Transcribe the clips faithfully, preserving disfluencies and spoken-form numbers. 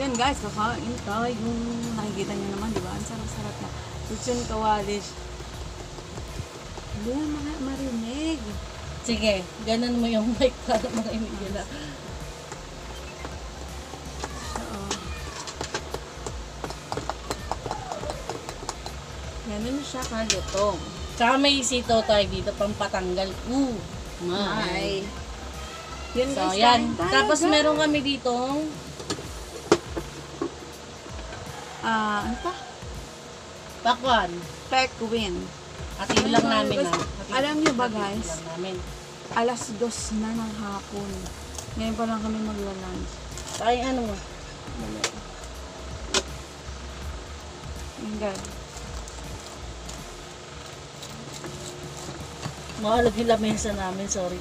Yun guys, kakain tayo. Nakikita nyo naman, diba? Ang sarap-sarap na lechon kawalish. Hindi na mga marinig. Sige, ganan mo yung mic para marinig nila. Ganun siya kalutong. Tsaka may sito tayo dito, pang patanggal. Ooh, may. Yan so, guys, yan. Tapos tayo. Meron kami ditong ah, uh, ano pa? Pakwan. Pekwin. Atin lang namin na. Alam nyo ba guys? Alas dos na ng hapon. Ngayon pa lang kami magla-lunch. Ay, ano mo? Yan guys. Mahalog yung lamesa namin, sorry.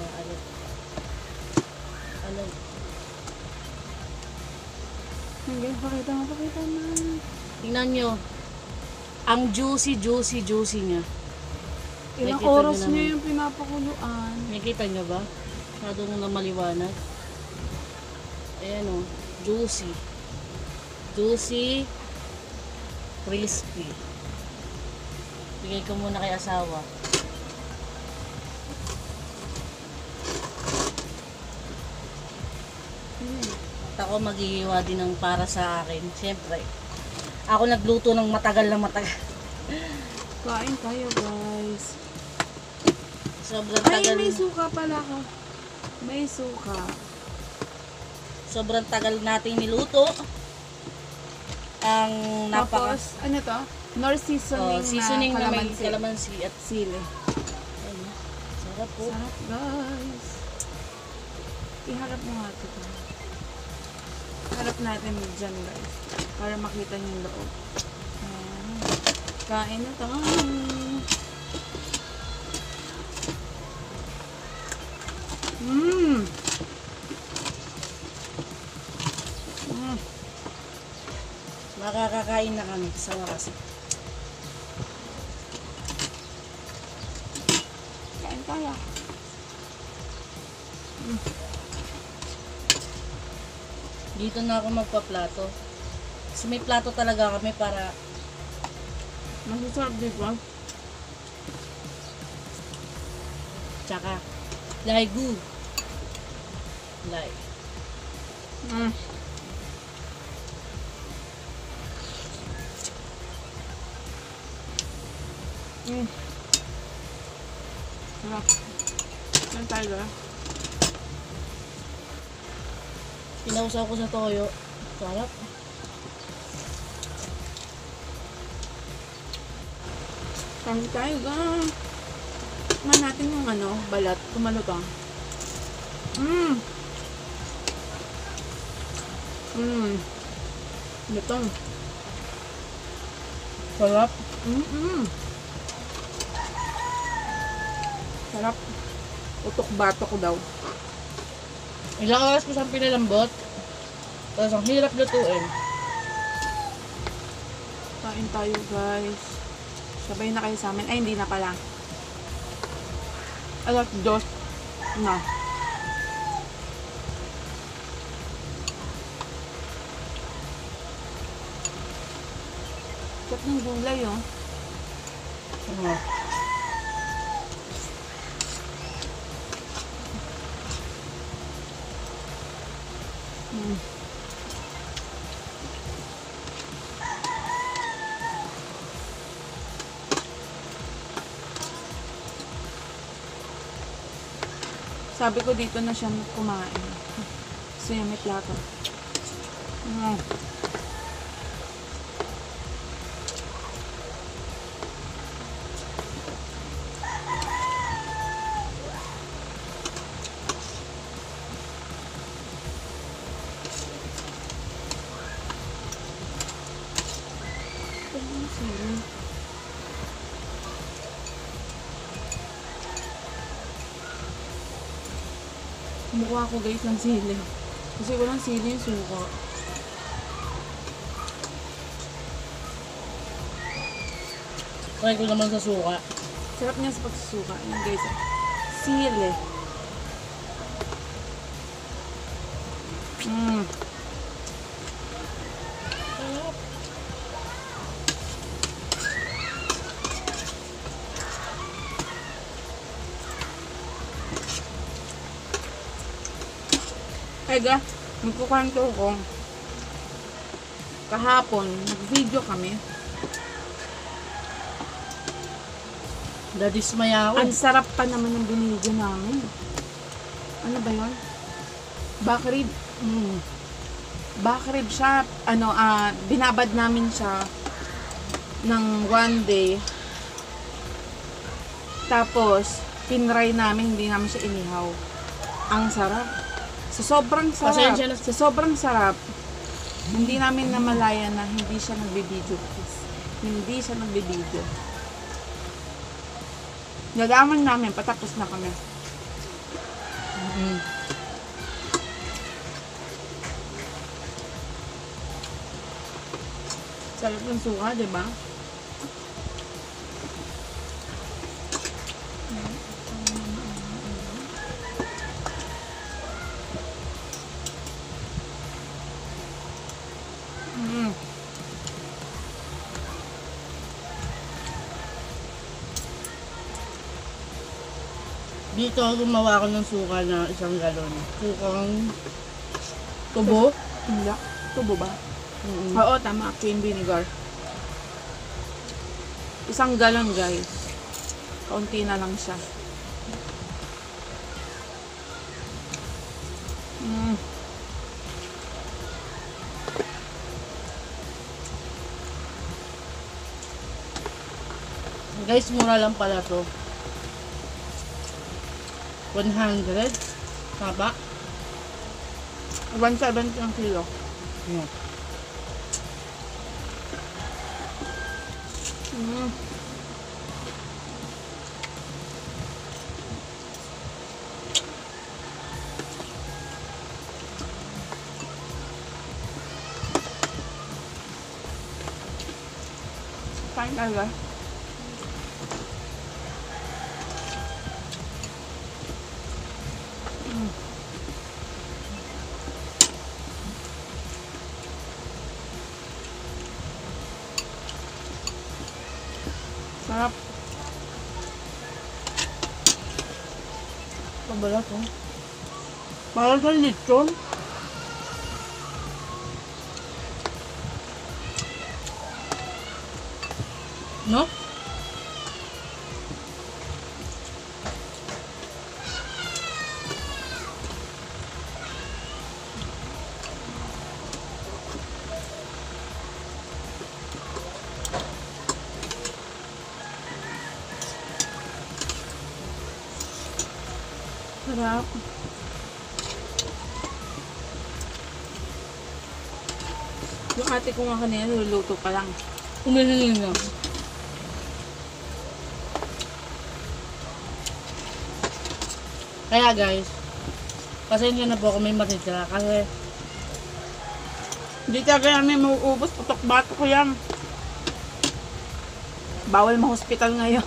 Mahalog. Alam. Hanggang, pakita mo, pakita mo. Tingnan nyo. Ang juicy, juicy, juicy niya. Ilang oras niya yung pinapakuluan. Nakita nyo ba? Masyado nang maliwanag. Ayan o, juicy. Juicy. Crispy. Bigay ko muna kay asawa. Hmm. At ako maghihiwa din ng para sa akin. Siyempre. Ako nagluto ng matagal na matagal. Kain tayo guys. Sobrang ay, tagal. Ay, may suka pala ako. May suka. Sobrang tagal natin niluto. Ang napaka tapos, ano to? North seasoning, oh, seasoning na kalamansi. Kalamansi at sili. Ayun. Sarap po. Sarap guys. Iharap mo nga ito. Harap natin dyan guys. Para makita nyo yung loob. Ayan. Kain na tayo. Mmm. Makakakain na kami sa wakas. Kain tayo. Mm. Dito na ako magpaplato. Kasi may plato talaga kami para masasarap din ba? Tsaka lay goo. Lay. Mm. Mm. Sarap. Yan tayo ba? Pinausaw ko sa toyo. Sarap. Sarap tayo ba? Kuman natin yung ano, balat. Kumalo ka. Mmm. Mmm. Betong. Sarap. Mmm. -mm. Sarap. Utok-bato ko daw. Ilang oras ko siyang pinalambot. Tapos ang hirap lutuin. Kain tayo guys. Sabay na kayo sa amin. Ay, hindi na pala. Alas dos na. Sarap ng gulay oh. Sarap. Mm. Sabi ko dito na siya kumain. Gusto niya may plato. Mm. Mukha ko guys ng sili. Kasi walang sili yung suka. Try ko naman sa suka. Sarap niya sa pagsusuka. Ayan guys. Sili. Hmm. Ega, magkukwento ko. Kahapon, nag-video kami. Dadismayaw. Ang sarap pa naman ng binigyan namin. Ano ba yun? Back rib. Mm. Back rib siya. Ano, ah, uh, binabad namin siya ng one day. Tapos, pinray namin, hindi namin siya inihaw. Ang sarap. Sa sobrang sarap, sa sobrang sarap, hindi namin namalayan na hindi siya nagbibidyo. Hindi siya nagbibidyo. Nalaman namin, patapos na kami. Mm-hmm. Sarap ng suka, diba? Dito, gumawa ko ng suka na isang galon. Sukang tubo? Hindi. Tubo ba? Mm-hmm. Oo, tama. Cane vinegar. Isang galon, guys. Kaunti na lang siya. Mm. Guys, mura lang pala to. one hundred, taba. one seventy ang kilo. Yeah. Mm. Fine talaga. Sarap. Pabalat oh. Parang sa lechon. No? Sarap. Yung ate ko nga kanina, niluluto pa lang. Umiling lang. Kaya guys, pasensya na po kung may matitira kasi hindi talaga namin mauubos. Patok-batok ko yan. Bawal ma-hospital ngayon.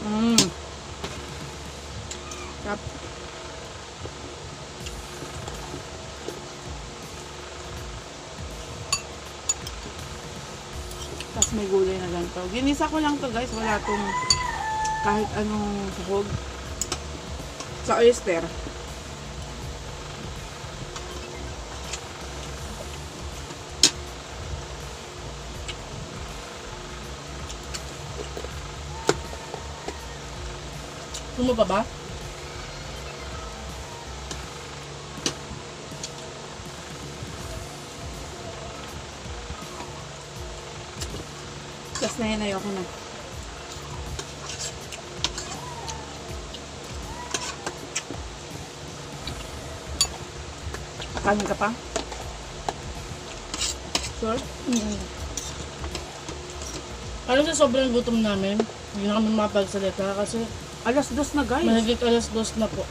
Mmm. Tap. Tapos may gulay na ganito. Ginisa ko lang to guys. Wala tong kahit anong sahog. Sa oyster. Gusto mo pa ba? Tapos na yun, ayoko na. Kain ka pa? Sure? Mm-hmm. Alam sa sobrang gutom namin, hindi na kami mapagsalita kasi Alas dos na guys. Mahigit alas dos na po.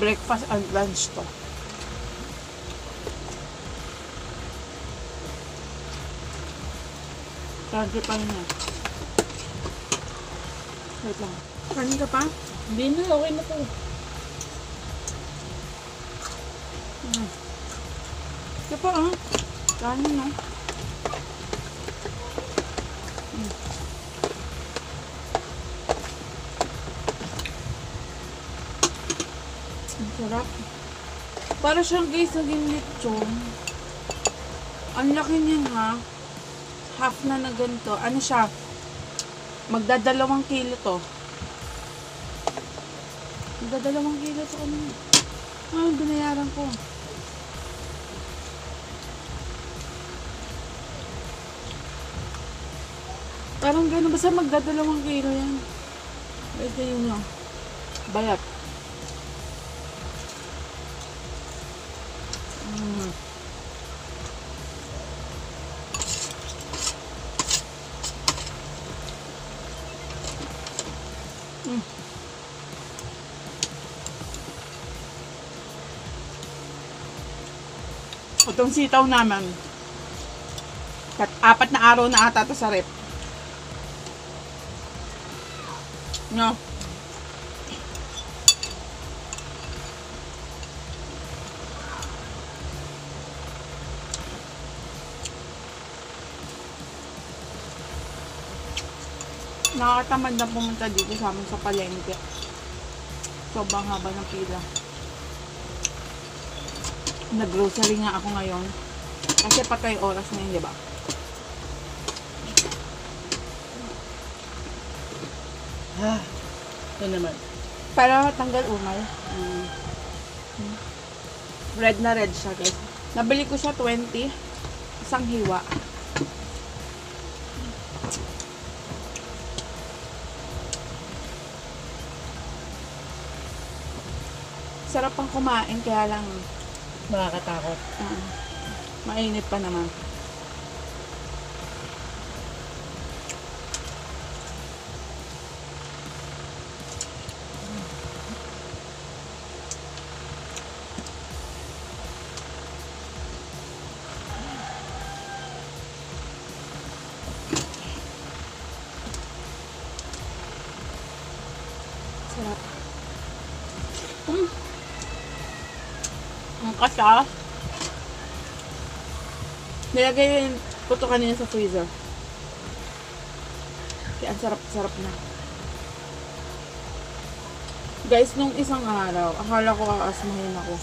Breakfast and lunch to. Tarde pa rin na. Wait lang. Kanin ka pa? Hindi na. Okay na po. Ito po ah. Kanin na. Sarap. Para siyang guys, naging lechon. Ang laki niyan ha. Half na na ganito. Ano siya? Magdadalawang kilo to. Magdadalawang kilo to kanina. Ah, binayaran ko. Parang gano'n. Basta magdadalawang kilo yan. Basta yun lang. Bayat. Itong sitaw naman. At apat na araw na ata ito sa rep. No. Nakakatamad na pumunta dito sa amin sa palengke. Sobrang haba ng pila. Nag-grocery nga ako ngayon. Kasi patay oras na yun, di ba? Ha? Ito naman. Pero tanggal umay. Mm. Red na red siya, guys. Nabili ko siya twenty. Isang hiwa. Sarap pang kumain, kaya lang nakakatakot. Uh, mainit pa naman. Sarap. Mm. Ang kasa. Nilagay yung puto kanina sa freezer. Kaya ang sarap-sarap na. Guys, nung isang araw, akala ko kakasmahin ako.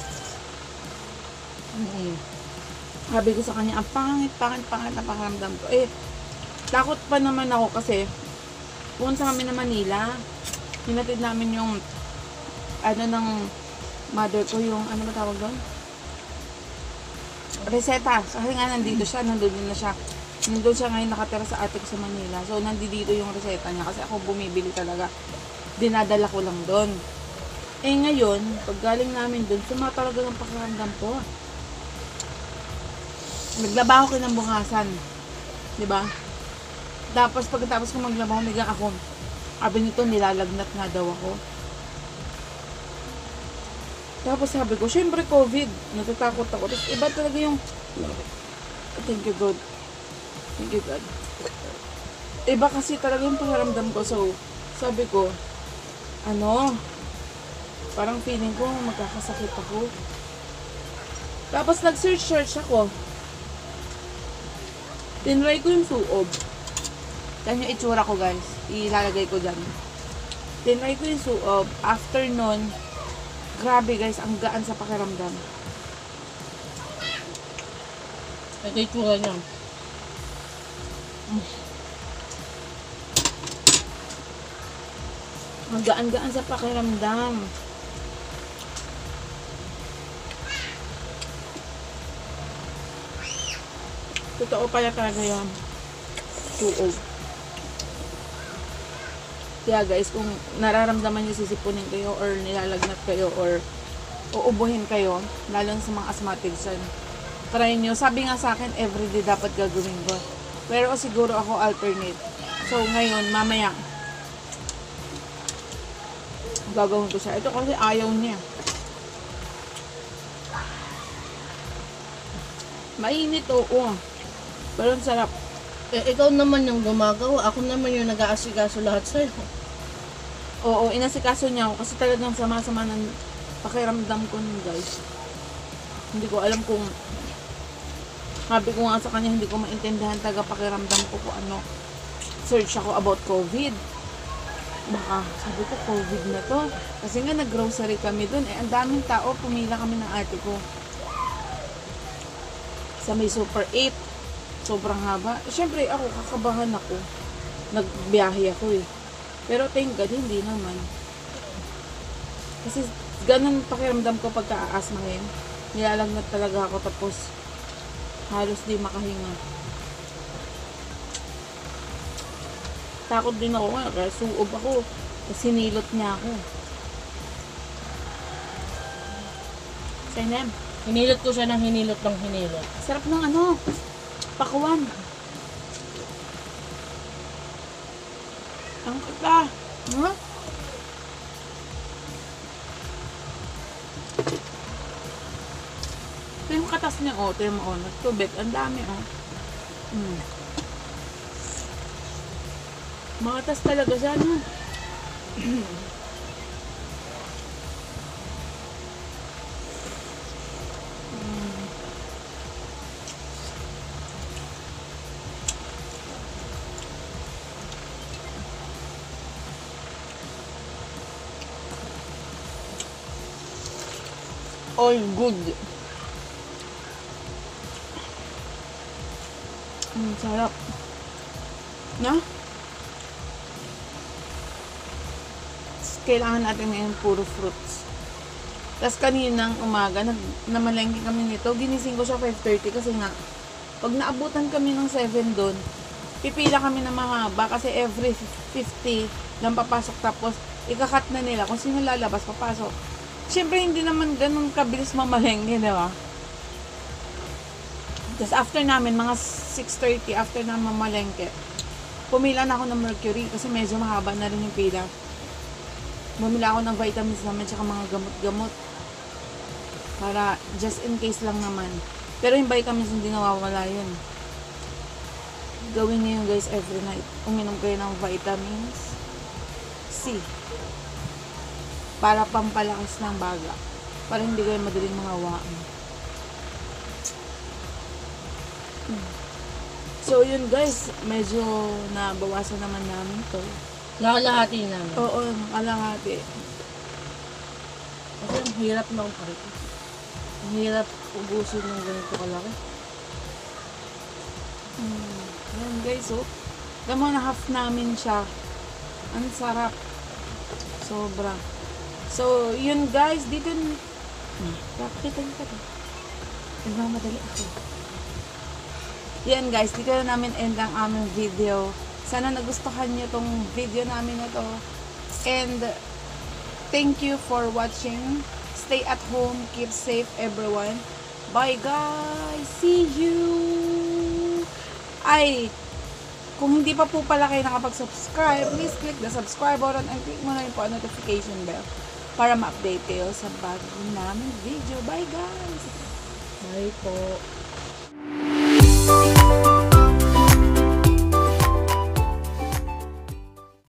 Mm-hmm. Sabi ko sa kanya, ang pangit, pangit, pangit na pakiramdam ko. Eh, takot pa naman ako kasi pumunta kami na Manila. Hinatid namin yung ano ng mother ko, yung ano ba tawag doon? Reseta. Kasi nga nandito siya, nandun na siya. Nandun siya ngayon nakatira sa ate ko sa Manila. So nandito yung reseta niya kasi ako bumibili talaga. Dinadala ko lang doon. Eh ngayon, pag galing namin doon, suma talaga ng pakiramdam ko. Naglaba ako kinabukasan. Diba? Tapos pagkatapos ko maglaba, humiga ako. Sabi nito, nilalagnat na daw ako. Tapos sabi ko, syempre COVID. Natatakot ako. Tapos iba talaga yung... Thank you God. Thank you God. Iba kasi talaga yung pakiramdam ko. So, sabi ko, ano, parang feeling ko magkakasakit ako. Tapos nag-search-search ako. Tinry ko yung suob. Yan yung itsura ko guys. Ilalagay ko dyan. Tinry ko yung suob. After nun, grabe guys, ang gaan sa pakiramdam. Ito yung tura niya. Ang gaan-gaan sa pakiramdam. Totoo pala talaga yun. Tuog. Kaya guys, kung nararamdaman niyo sisipunin kayo or nilalagnat kayo or uubuhin kayo, lalo sa mga asthmatics. Try nyo. Sabi nga sa akin, everyday dapat gagawin ko. Pero siguro ako alternate. So, ngayon, mamaya, gagawin ko siya. Ito kasi ayaw niya. Mainit, oo. Pero ang sarap. Eh, ikaw naman yung gumagawa. Ako naman yung nag-aasikaso lahat sa'yo. Oo, inasikaso niya ako kasi talagang sama-sama ng pakiramdam ko nun, guys. Hindi ko alam kung, sabi ko nga sa kanya, hindi ko maintindihan taga pakiramdam ko kung ano. Search ako about COVID. Baka, sabi ko, COVID na to. Kasi nga nag-grocery kami dun. Eh, ang daming tao, pumila kami ng ate ko. Sa may Super eight. Sobrang haba. Eh, siyempre, ako, kakabahan ako. Nagbiyahe ako eh. Pero thank God, hindi naman. Kasi ganun pakiramdam ko pagka-aasmahin. Nilalagnat talaga ako tapos halos di makahinga. Takot din ako nga kaya suob ako. Sinilot niya ako. Sinem, hinilot ko siya ng hinilot ng hinilot. Sarap ng ano, pakuan. Ang kita. Huh? Ito yung katas niya. Oh, ito yung maunod. Tubig. Ang dami. Oh. Mm. Makatas talaga siya. No? All good. Ang sarap. Na? Kailangan natin ngayon puro fruits. Tapos kaninang umaga, nag, namalengke kami nito. Ginising ko siya five thirty kasi nga, pag naabutan kami ng seven doon, pipila kami ng mahaba kasi every fifty lang papasok. Tapos ikakat na nila kung sino lalabas papasok. Siyempre, hindi naman ganun kabilis mamalengke, di ba? Tapos after namin, mga six thirty, after na mamalengke, pumila na ako ng mercury kasi medyo mahaba na rin yung pila. Bumila ako ng vitamins naman tsaka mga gamot-gamot. Para just in case lang naman. Pero yung vitamins hindi nawawala yun. Gawin niyo yun guys every night. Uminom kayo ng vitamins C. Para pampalakas ng baga. Para hindi kayo madaling mahawaan. So, yun guys. Medyo nabawasan naman namin to. Nakalahati namin. Oo, nakalahati. Kasi ang hirap na ang parit. Ang hirap ubusin ng ganito kalaki. Hmm. Yan guys, oh. Damo na half namin siya. Ang sarap. Sobra. So, yun guys, dito na. Hmm. Pakita niyo pa. Nagmamadali ako. Yan guys, dito na namin end ang aming video. Sana nagustuhan niyo tong video namin na to. And, thank you for watching. Stay at home. Keep safe, everyone. Bye guys. See you. Ay, kung hindi pa po pala kayo nakapag-subscribe, please click the subscribe button and click mo na rin po ang notification bell para ma-update kayo sa bagong namin video. Bye guys! Bye po!